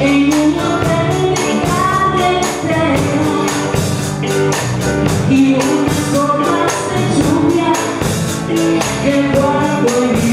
en uno de mi y unas gotas de lluvia que guardo en mi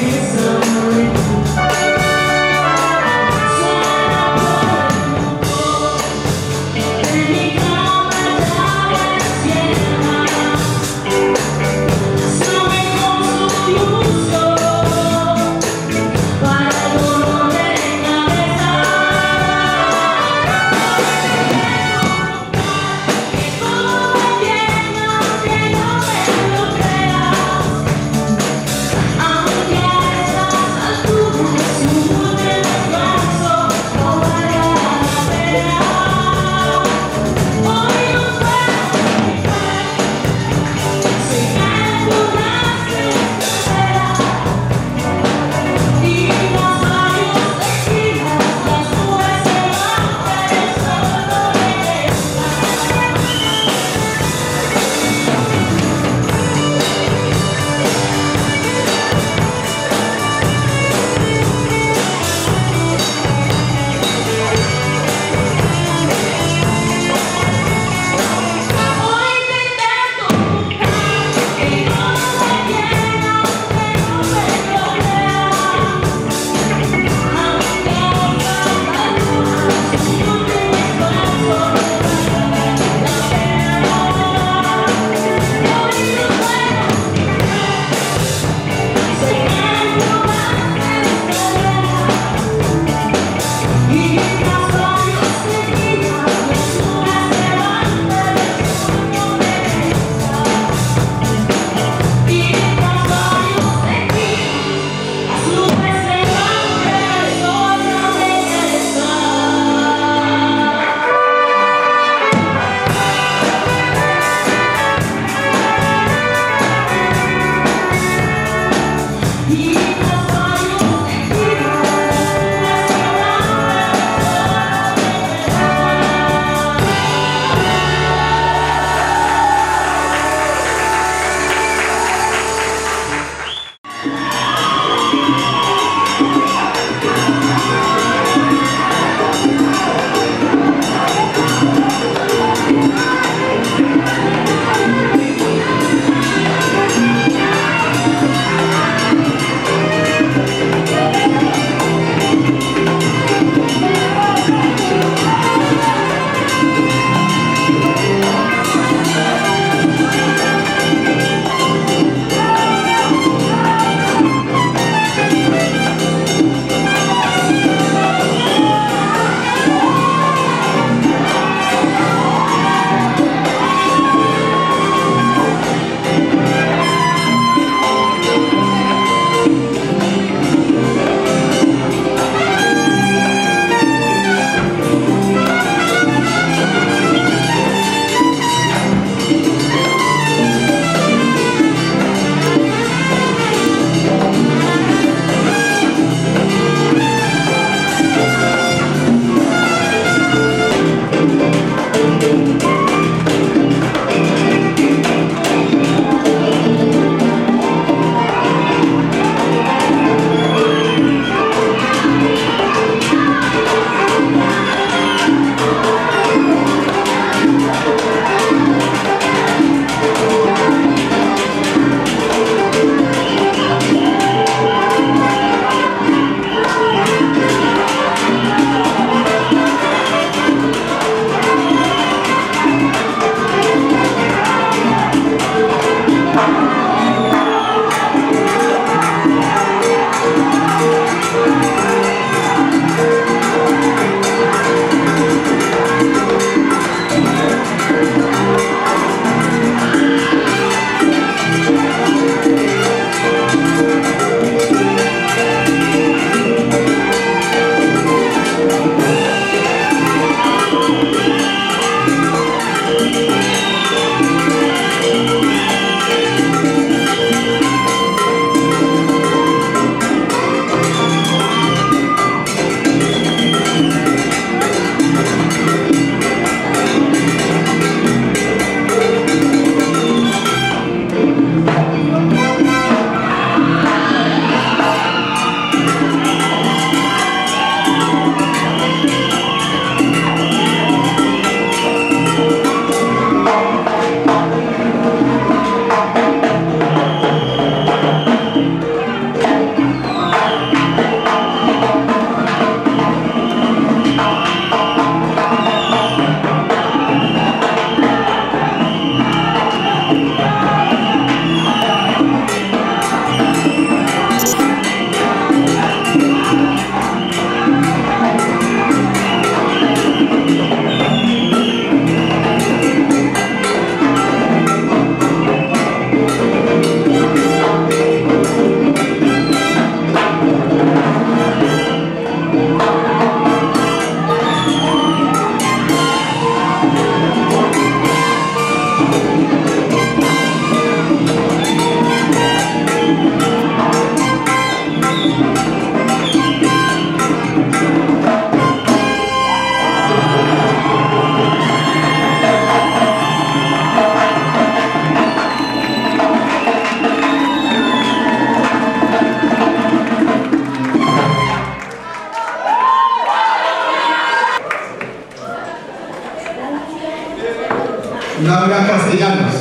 Laura Castellanos.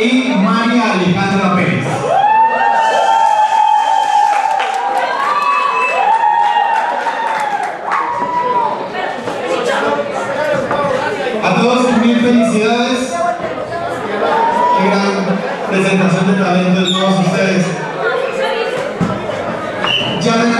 Y María Alejandra Pérez. A todos mil felicidades. Qué gran presentación de talentos todos ustedes. Ya